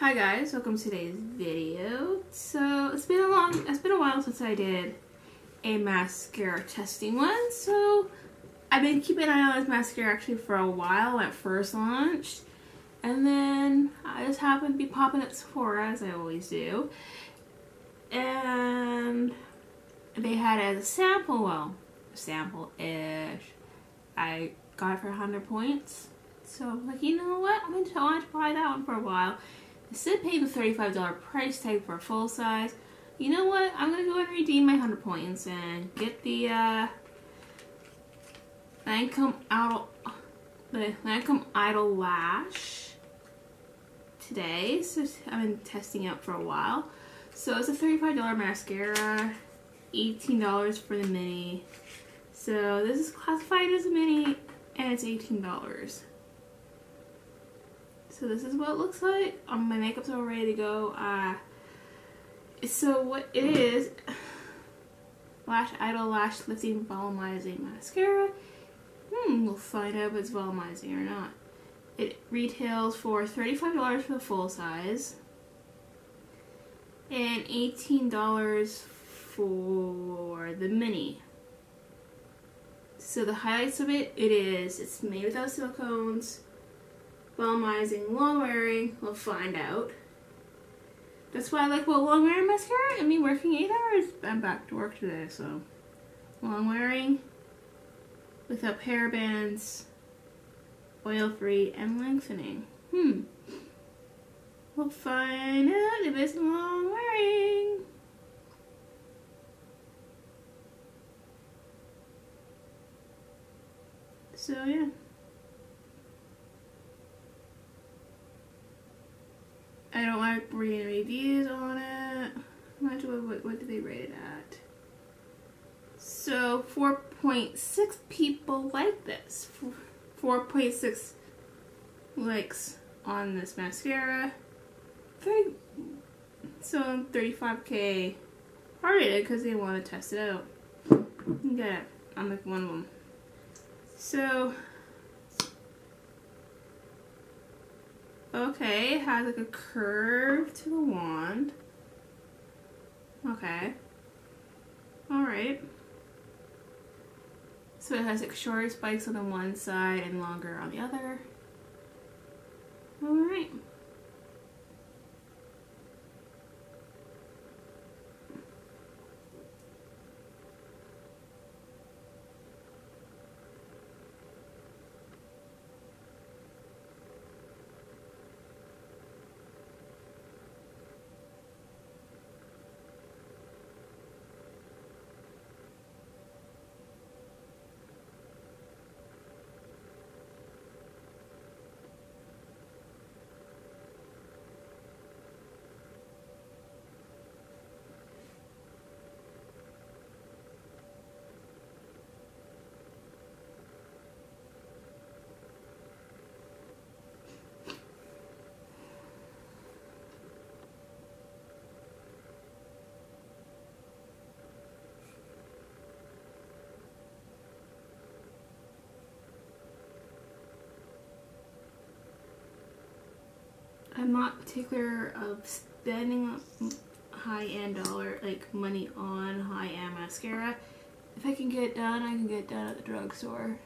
Hi guys, welcome to today's video. So it's been a while since I did a mascara testing one. So I've been keeping an eye on this mascara actually for a while when it first launched, and then I just happened to be popping at Sephora as I always do, and they had it as a sample. Well, sample-ish. I got it for 100 points. So I'm like, you know what? I want to buy that one for a while. Instead of paying the $35 price tag for a full size, you know what? I'm going to go and redeem my 100 points and get the Lancome Idol Lash today. So I've been testing out for a while. So it's a $35 mascara, $18 for the mini. So this is classified as a mini and it's $18. So this is what it looks like. My makeup's all ready to go. So what it is, Lash Idol Lash Lifting Volumizing Mascara. We'll find out if it's volumizing or not. It retails for $35 for the full size and $18 for the mini. So the highlights of it, it's made without silicones. Volumizing, long wearing, we'll find out. That's why I like long wearing mascara and me working 8 hours. I'm back to work today, so long wearing, without parabens, oil free, and lengthening. We'll find out if it's long wearing. So yeah. I don't like reading reviews on it. I'm not sure what did they rate it at. So 4.6 people like this. 4.6 likes on this mascara. So 35K are rated because they want to test it out. Yeah, I'm like one of them. So. Okay, it has like a curve to the wand. Okay. Alright. So it has like shorter spikes on the one side and longer on the other. Alright. I'm not particular of spending high-end dollar, like money on high-end mascara. If I can get it done, I can get it done at the drugstore.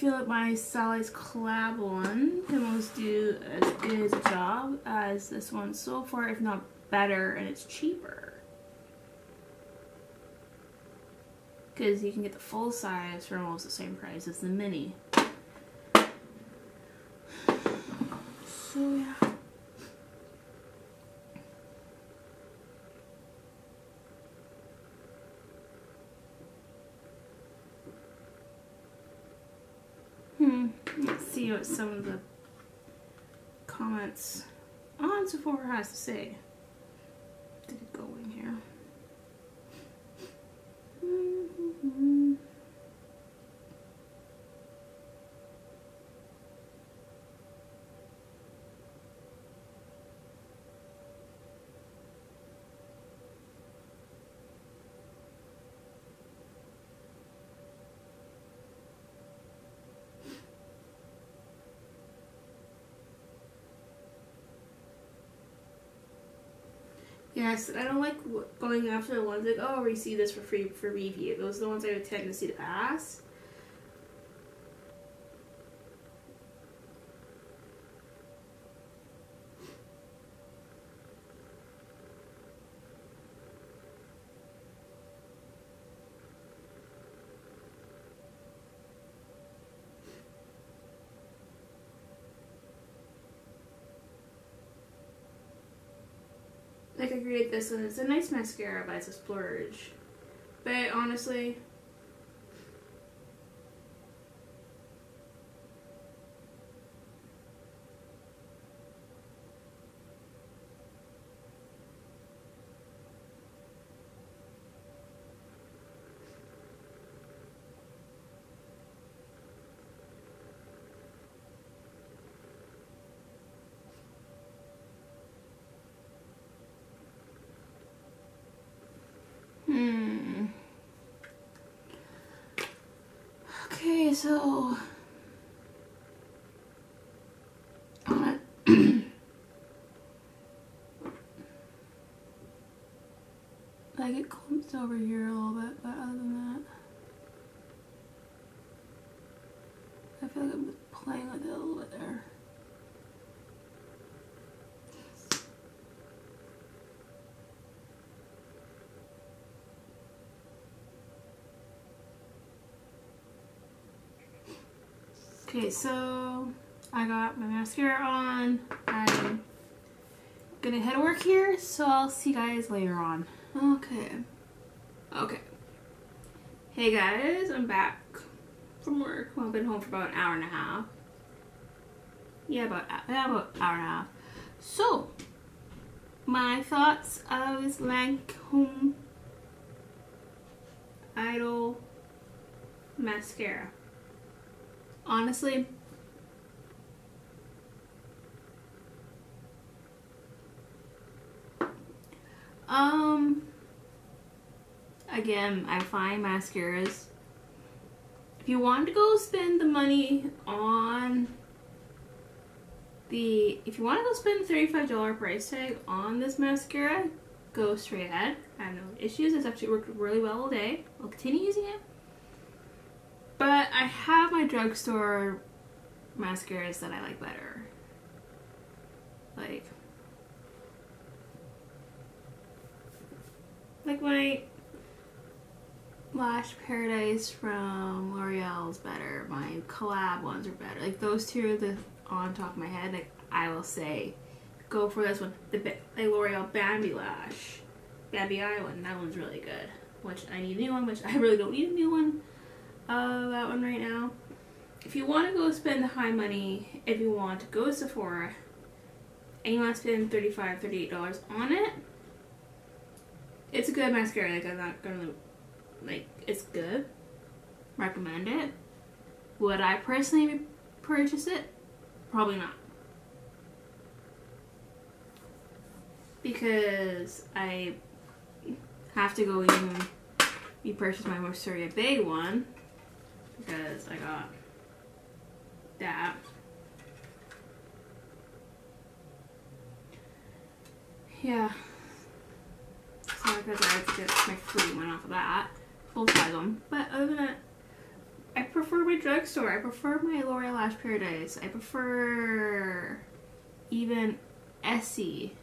feel like my Sally's collab one can almost do as good a job as this one so far, if not better, and it's cheaper. Because you can get the full size for almost the same price as the mini. So yeah. Let's see what some of the comments on Sephora has to say. Did it go in here? Yes, I don't like going after the ones like, oh, receive this for free for review. Those are the ones I have a tendency to pass. Like, I created this one. It's a nice mascara, but it's a splurge. But honestly, okay, so on it, I get clumped over here a little bit, but other than that, I feel like I'm playing with it a little bit there. Okay, so I got my mascara on. I'm gonna head to work here, so I'll see you guys later on. Okay. Hey guys, I'm back from work. Well, I've been home for about an hour and a half. Yeah, about an hour and a half. So, my thoughts of this Lash Idol mascara. Honestly, again, I find mascaras, if you want to go spend the money on the, if you want to go spend the $35 price tag on this mascara, go straight ahead. I have no issues. It's actually worked really well all day. I'll continue using it. But I have my drugstore mascaras that I like better. Like my Lash Paradise from L'Oreal is better. My collab ones are better. Like those two are the on top of my head. Like I will say, go for this one. The L'Oreal Bambi Eye one. That one's really good. Which I need a new one. Which I really don't need a new one. That one right now. If you want to go spend the high money, if you want to go to Sephora and you want to spend $35, $38 on it, it's a good mascara. Like, I'm not gonna, like, it's good. Recommend it. Would I personally purchase it? Probably not. Because I have to go even purchase my Moroccanoil Bay one. Because I got that. Yeah. So I had to get my free one off of that. Full size one. But other than that, I I prefer my drugstore. I prefer my L'Oreal Lash Paradise. I prefer even Essie.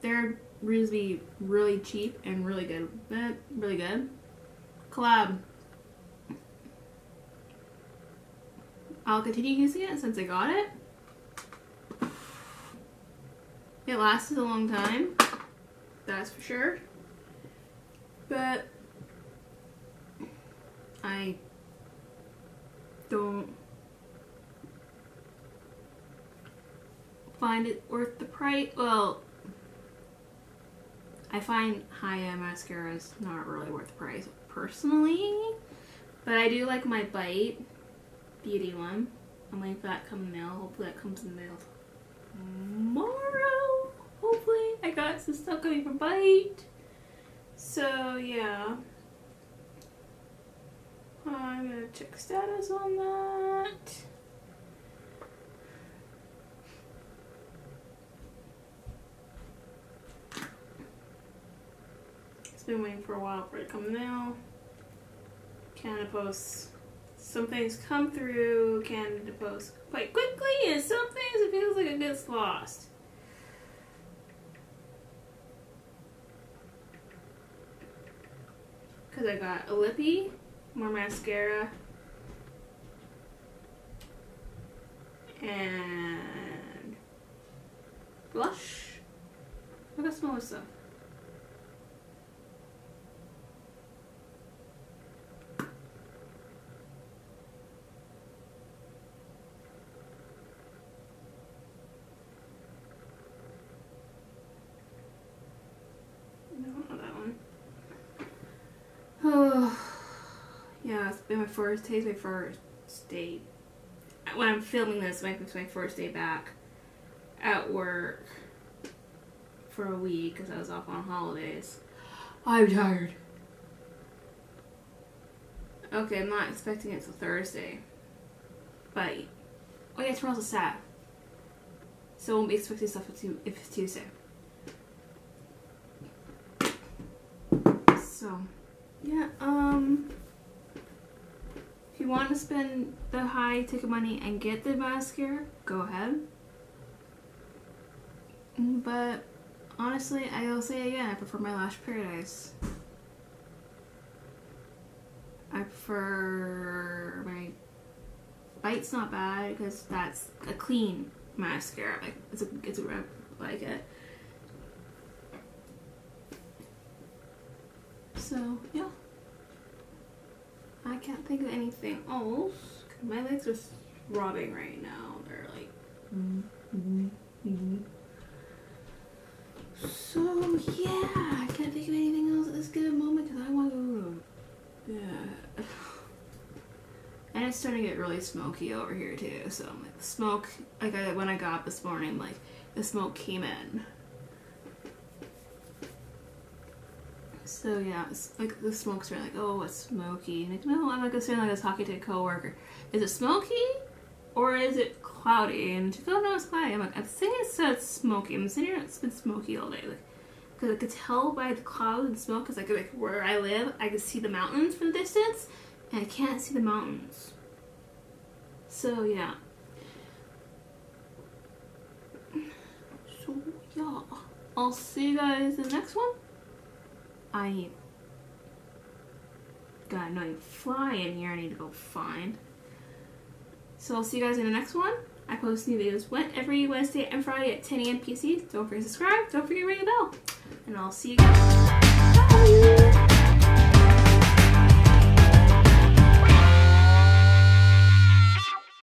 They're usually really cheap and really good. But really good. Collab. I'll continue using it since I got it. It lasted a long time, that's for sure, but I don't find it worth the price. Well, I find high-end mascaras not really worth the price personally, but I do like my Bite Beauty one. I'm waiting for that to come in the mail. Hopefully that comes in the mail tomorrow. Hopefully, I got some stuff coming from Bite. So, yeah. I'm gonna check status on that. It's been waiting for a while for it to come now. Canada Post. Some things come through Canada Post quite quickly, and some things it feels like it gets lost. Because I got a lippy, more mascara, and blush. I got some other stuff. Today's my first day. When I'm filming this, it's my first day back at work for a week because I was off on holidays. I'm tired. Okay, I'm not expecting it till Thursday. But, oh yeah, tomorrow's a Saturday. So I won't be expecting stuff if it's Tuesday. So, yeah, if you want to spend the high ticket money and get the mascara, go ahead. But honestly, I will say again, I prefer my Lash Paradise. I prefer my Bite's not bad because that's a clean mascara. Like it's a rep, like it. So yeah. I can't think of anything else. My legs are throbbing right now. They're like, So yeah, I can't think of anything else at this given moment because I want to go. Yeah. And it's starting to get really smoky over here too. So I'm like, the smoke. Like when I got up this morning, like the smoke came in. So yeah, it's like the smoke's really like, oh, it's smoky. And like, no, I'm like saying like I was talking to a coworker. Is it smoky or is it cloudy? And she's like, oh no, it's cloudy. I'm like, I'm saying it said smoky. I'm saying it's been smoky all day, like, because I could tell by the clouds and smoke. Because like where I live, I can see the mountains from the distance, and I can't see the mountains. So yeah. So yeah, I'll see you guys in the next one. I got annoying fly in here I need to go find. So I'll see you guys in the next one. I post new videos every Wednesday and Friday at 10 a.m. PC. Don't forget to subscribe. Don't forget to ring the bell. And I'll see you guys. Bye.